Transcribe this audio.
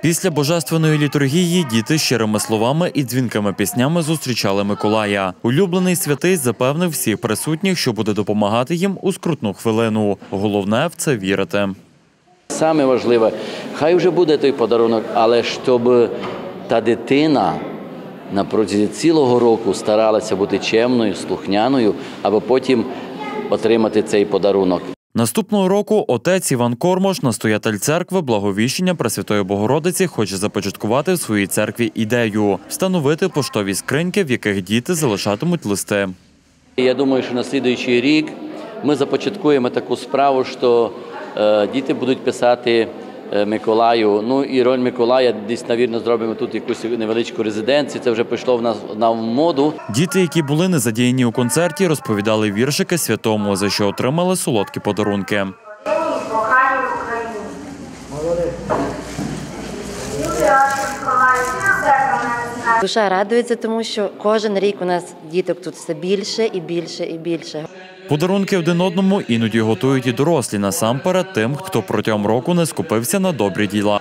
Після божественної літургії діти щирими словами і дзвінкими піснями зустрічали Миколая. Улюблений святий запевнив всіх присутніх, що буде допомагати їм у скрутну хвилину. Головне – в це вірити. Саме важливе, хай вже буде той подарунок, але щоб та дитина на протязі цілого року старалася бути чемною, слухняною, аби потім отримати цей подарунок. Наступного року отець Іван Кормош, настоятель церкви Благовіщення Пресвятої Богородиці, хоче започаткувати в своїй церкві ідею – встановити поштові скриньки, в яких діти залишатимуть листи. Я думаю, що на слідуючий рік ми започаткуємо таку справу, що діти будуть писати Миколаю. Ну і роль Миколая десь, навірно, зробимо тут якусь невеличку резиденцію. Це вже пішло в нас на моду. Діти, які були незадіяні у концерті, розповідали віршики святому, за що отримали солодкі подарунки. Душа радується, тому що кожен рік у нас діток тут все більше і більше і більше. Подарунки один одному іноді готують і дорослі, насамперед тим, хто протягом року не скупився на добрі діла.